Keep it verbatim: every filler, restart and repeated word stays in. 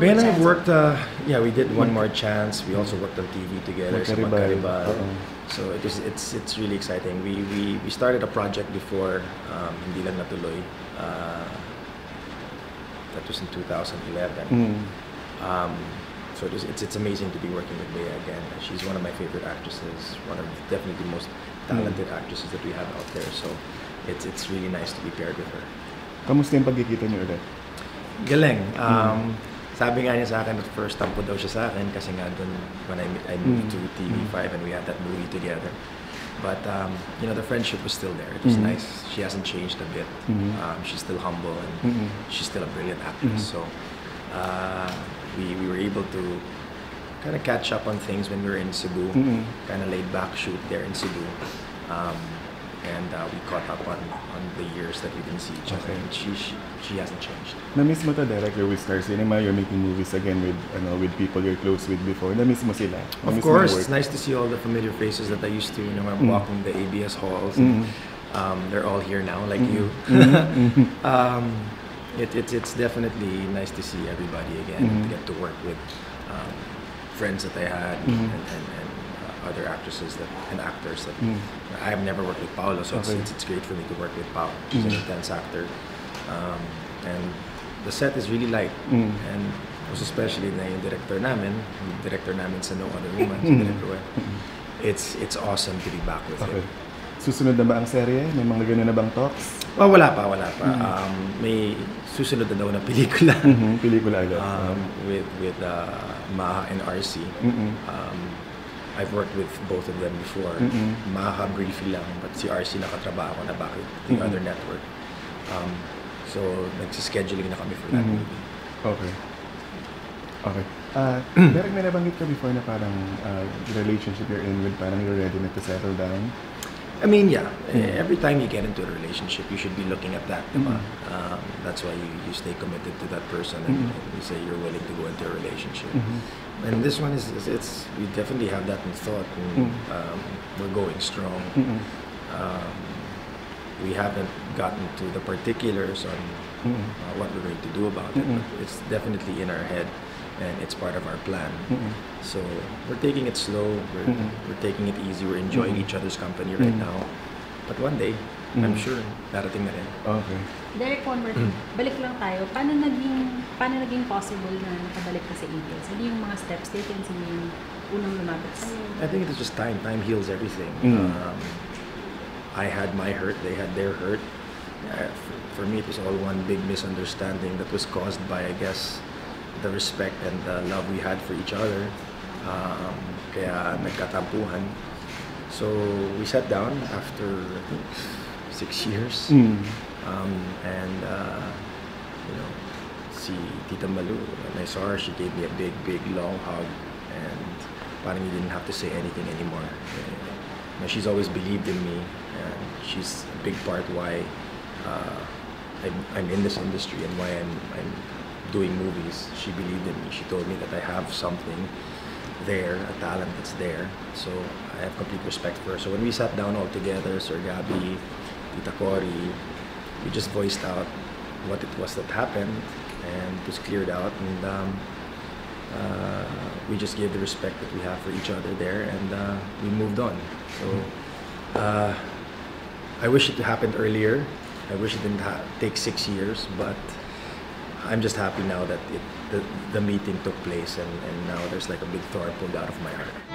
Bea and I worked, uh, yeah, we did One More Chance. We also worked on T V together, Makaribay. So, uh -oh. so it is, it's it's really exciting. We we, we started a project before, um, hindi lang natuloy. Uh, that was in two thousand eleven. Mm. Um, so it is, it's it's amazing to be working with Bea again. She's one of my favorite actresses, one of definitely the most talented mm. actresses that we have out there. So it's it's really nice to be paired with her. Kamusta yung pagkikita niyo ulit? Galing. Um, mm. Sabi nga niya sa akin, at first tampo daw siya sa akin kasi nga dun, when I, I moved mm. to T V five and we had that movie together. But, um, you know, the friendship was still there. It was mm. nice. She hasn't changed a bit. Mm. Um, she's still humble and mm -mm. she's still a brilliant actress. Mm. So, uh, we, we were able to kind of catch up on things when we were in Cebu. Mm. Kind of laid back shoot there in Cebu. Um, and uh, we caught up on, on the years that we didn't see each other. Okay. And she, she she hasn't changed. Na-miss mo ta directly with Star Cinema, you're making movies again with ano, with people you're close with before. Na-miss mo sila. Of course, it's nice to see all the familiar faces that I used to, you know, when I'm mm. walking the A B S halls. Mm. And, um, they're all here now, like mm. you. Mm. um, it, it, it's definitely nice to see everybody again, mm. and to get to work with um, friends that I had, mm. and, and, and other actresses that, and actors that mm. I've never worked with Paolo, so okay. it's, it's great for me to work with Paolo. She's mm. an intense actor, um, and the set is really light, mm. and most especially na yung director namin, yung director namin sa No Other Woman, mm. director eh. It's it's awesome to be back with okay. him. Susunod na ba ang serye? May mga ganun na bang talks? Oh, wala pa, wala pa. Mm. Um, may susunod na daw na pelikula. Mm -hmm. Pelikula agad. Um, with with uh, Maja and Arci. Mm -hmm. um, I've worked with both of them before. Mm -hmm. Maha briefly lang, but si R C nakatrabaho na bakit the mm -hmm. other network. Um, so, nagsischeduling na kami for that mm -hmm. movie. Okay. Okay. Uh, Derek, may nabanggit ka before na parang uh, relationship you're in with parang you're ready na to settle down? I mean, yeah. Mm -hmm. Every time you get into a relationship, you should be looking at that. Mm -hmm. um, that's why you, you stay committed to that person, and, mm -hmm. and you say you're willing to go into a relationship. Mm -hmm. And this one is, is, it's, we definitely have that in thought, and mm. um, we're going strong. Mm -mm. Um, we haven't gotten to the particulars on mm -mm. Uh, what we're going to do about mm -mm. it, but it's definitely in our head, and it's part of our plan. Mm -mm. So we're taking it slow, we're, mm -mm. we're taking it easy, we're enjoying mm -mm. each other's company right mm -mm. now. But one day, mm. I'm sure, darating na rin. Okay. Derek, one more thing. Balik lang tayo. Paano naging, paano naging possible na nakabalik ka sa A B S? Hindi yung mga steps taken, hindi yung unang lumabas sa'yo? I think it's just time. Time heals everything. Mm. Um, I had my hurt, they had their hurt. Uh, for, for me, it was all one big misunderstanding that was caused by, I guess, the respect and the love we had for each other. Um, kaya nagkatampuhan. So we sat down after six years, mm. um, and uh, you know, si Tita Malu, when I saw her, she gave me a big, big, long hug, and parang you didn't have to say anything anymore. And, and she's always believed in me, and she's a big part why uh, I'm, I'm in this industry and why I'm, I'm doing movies. She believed in me. She told me that I have something there, a talent that's there. So I have complete respect for her. So when we sat down all together, Sir Gabby, Tita Cory, we just voiced out what it was that happened, and it was cleared out, and um, uh, we just gave the respect that we have for each other there, and uh, we moved on. So uh, I wish it happened earlier. I wish it didn't ha take six years, but I'm just happy now that it, the, the meeting took place, and, and now there's like a big thorn pulled out of my heart.